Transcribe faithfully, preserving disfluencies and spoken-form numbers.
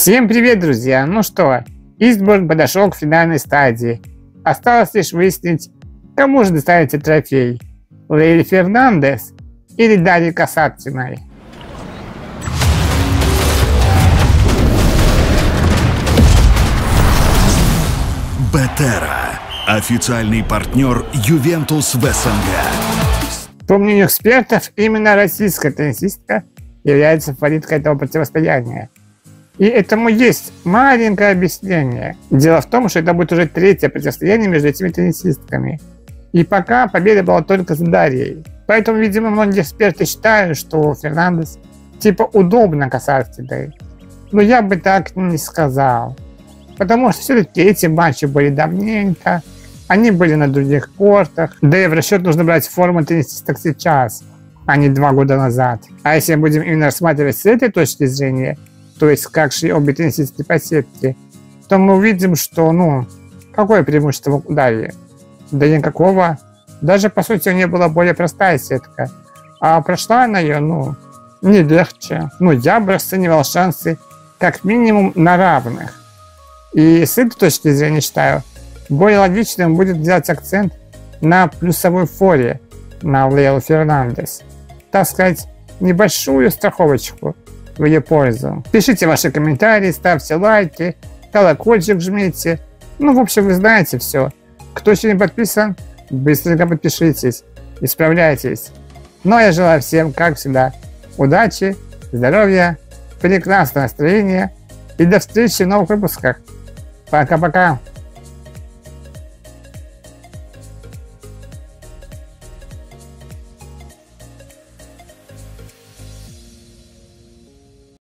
Всем привет, друзья! Ну что, Истборн подошел к финальной стадии. Осталось лишь выяснить, кому же достанется трофей – Лейле Фернандес или Дарье Касаткиной. Бетера – официальный партнер Ювентус в СНГ. По мнению экспертов, именно российская теннисистка является фавориткой этого противостояния. И этому есть маленькое объяснение. Дело в том, что это будет уже третье противостояние между этими теннисистками. И пока победа была только за Дарьей. Поэтому, видимо, многие эксперты считают, что Фернандес типа удобно Касаткиной. Но я бы так не сказал. Потому что все-таки эти матчи были давненько, они были на других кортах. Да и в расчет нужно брать форму теннисисток сейчас, а не два года назад. А если мы будем именно рассматривать с этой точки зрения, то есть как шли обе теннисистки по сетке, то мы увидим, что, ну, какое преимущество у Дарьи? Да никакого. Даже, по сути, у нее была более простая сетка, а прошла она ее, ну, не легче. Ну, я бы расценивал шансы как минимум на равных. И с этой точки зрения, считаю, более логичным будет делать акцент на плюсовой форе на Лейлу Фернандес. Так сказать, небольшую страховочку в ее пользу. Пишите ваши комментарии, ставьте лайки, колокольчик жмите. Ну, в общем, вы знаете все. Кто еще не подписан, быстренько подпишитесь, исправляйтесь. Ну, а я желаю всем, как всегда, удачи, здоровья, прекрасного настроения и до встречи в новых выпусках. Пока-пока!